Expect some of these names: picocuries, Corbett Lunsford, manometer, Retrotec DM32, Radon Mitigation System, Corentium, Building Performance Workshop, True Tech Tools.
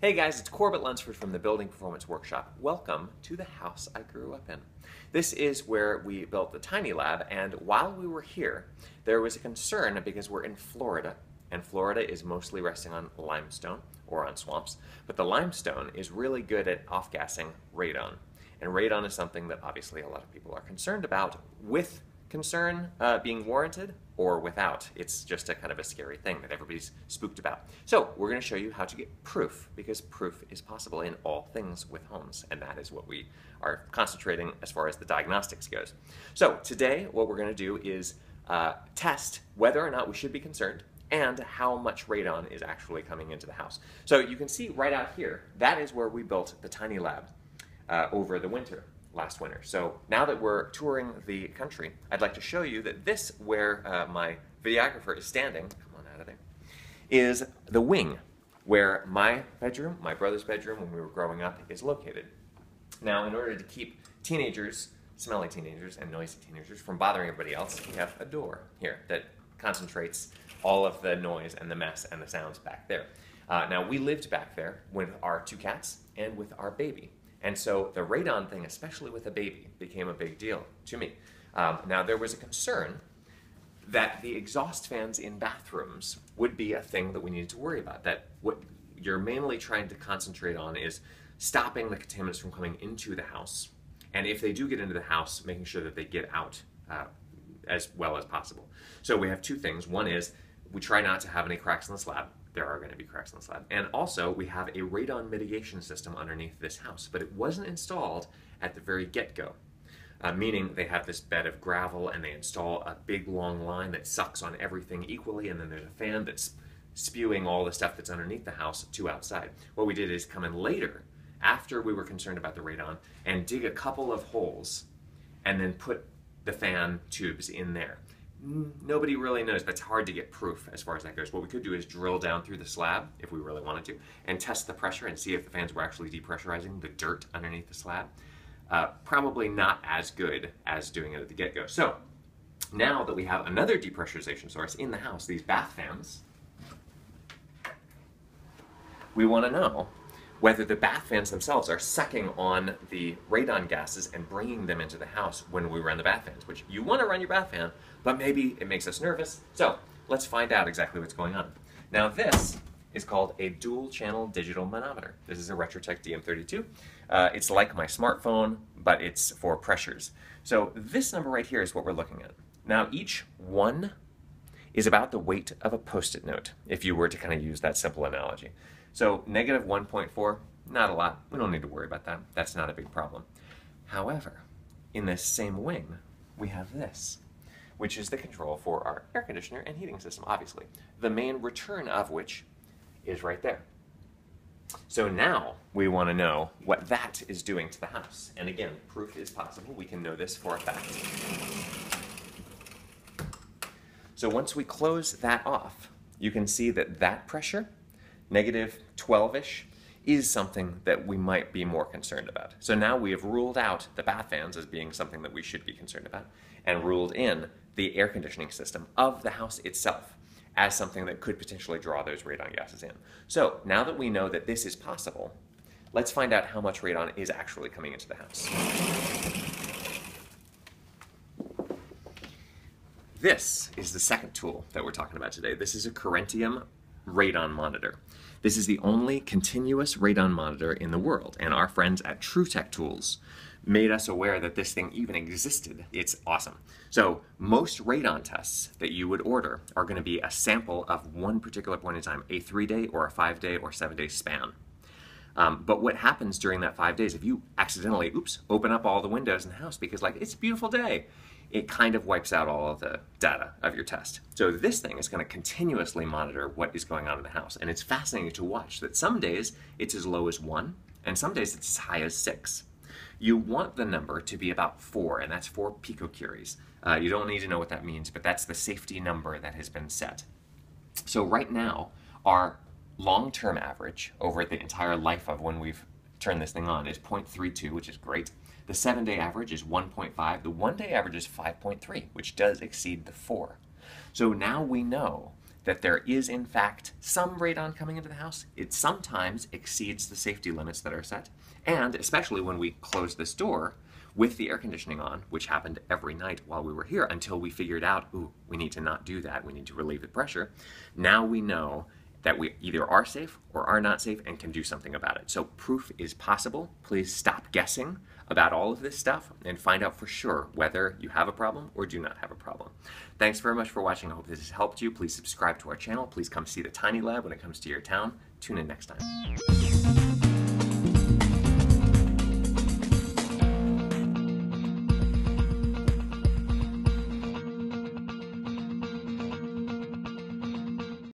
Hey guys, it's Corbett Lunsford from the Building Performance Workshop. Welcome to the house I grew up in. This is where we built the tiny lab, and while we were here, there was a concern because we're in Florida, and Florida is mostly resting on limestone or on swamps, but the limestone is really good at off-gassing radon. And radon is something that obviously a lot of people are concerned about, with concern being warranted or without. It's just a kind of a scary thing that everybody's spooked about. So we're going to show you how to get proof, because proof is possible in all things with homes, and that is what we are concentrating as far as the diagnostics goes. So today what we're going to do is test whether or not we should be concerned and how much radon is actually coming into the house. So you can see right out here, that is where we built the tiny lab over the winter. Last winter. So now that we're touring the country, I'd like to show you that this, where my videographer is standing, come on out of there, is the wing where my bedroom, my brother's bedroom when we were growing up, is located. Now, in order to keep teenagers, smelly teenagers and noisy teenagers, from bothering everybody else, we have a door here that concentrates all of the noise and the mess and the sounds back there. Now, we lived back there with our two cats and with our baby. And so the radon thing, especially with a baby, became a big deal to me. Now, there was a concern that the exhaust fans in bathrooms would be a thing that we needed to worry about, that what you're mainly trying to concentrate on is stopping the contaminants from coming into the house, and if they do get into the house, making sure that they get out as well as possible. So we have two things. One is we try not to have any cracks in the slab. There are going to be cracks in the slab. And also, we have a radon mitigation system underneath this house, but it wasn't installed at the very get-go, meaning they have this bed of gravel and they install a big long line that sucks on everything equally, and then there's a fan that's spewing all the stuff that's underneath the house to outside. What we did is come in later, after we were concerned about the radon, and dig a couple of holes and then put the fan tubes in there. Nobody really knows, but it's hard to get proof as far as that goes. What we could do is drill down through the slab, if we really wanted to, and test the pressure and see if the fans were actually depressurizing the dirt underneath the slab. Probably not as good as doing it at the get-go. So, now that we have another depressurization source in the house, these bath fans, we want to know whether the bath fans themselves are sucking on the radon gases and bringing them into the house when we run the bath fans, which you want to run your bath fan, but maybe it makes us nervous. So let's find out exactly what's going on. Now, this is called a dual channel digital manometer. This is a Retrotec DM32. It's like my smartphone, but it's for pressures. So this number right here is what we're looking at. Now, each one is about the weight of a Post-it note, if you were to kind of use that simple analogy. So negative 1.4, not a lot. We don't need to worry about that. That's not a big problem. However, in this same wing, we have this, which is the control for our air conditioner and heating system, obviously, the main return of which is right there. So now we want to know what that is doing to the house. And again, proof is possible. We can know this for a fact. So once we close that off, you can see that that pressure, negative 12-ish, is something that we might be more concerned about. So now we have ruled out the bath fans as being something that we should be concerned about, and ruled in the air conditioning system of the house itself as something that could potentially draw those radon gases in. So now that we know that this is possible, let's find out how much radon is actually coming into the house. This is the second tool that we're talking about today. This is a Corentium radon monitor. This is the only continuous radon monitor in the world, and our friends at True Tech Tools made us aware that this thing even existed. It's awesome. So most radon tests that you would order are going to be a sample of one particular point in time, a 3-day or a 5-day or 7-day span. But what happens during that 5 days, if you accidentally, oops, open up all the windows in the house because, like, it's a beautiful day, it kind of wipes out all of the data of your test. So this thing is going to continuously monitor what is going on in the house. And it's fascinating to watch that some days it's as low as 1, and some days it's as high as 6. You want the number to be about 4, and that's 4 picocuries. You don't need to know what that means, but that's the safety number that has been set. So right now, our long-term average over the entire life of when we've turned this thing on is 0.32, which is great. The 7-day average is 1.5. The 1-day average is 5.3, which does exceed the 4. So now we know that there is in fact some radon coming into the house. It sometimes exceeds the safety limits that are set, and especially when we close this door with the air conditioning on, which happened every night while we were here until we figured out, ooh, we need to not do that, we need to relieve the pressure. Now we know that we either are safe or are not safe and can do something about it. So proof is possible. Please stop guessing about all of this stuff and find out for sure whether you have a problem or do not have a problem. Thanks very much for watching. I hope this has helped you. Please subscribe to our channel. Please come see the Tiny Lab when it comes to your town. Tune in next time.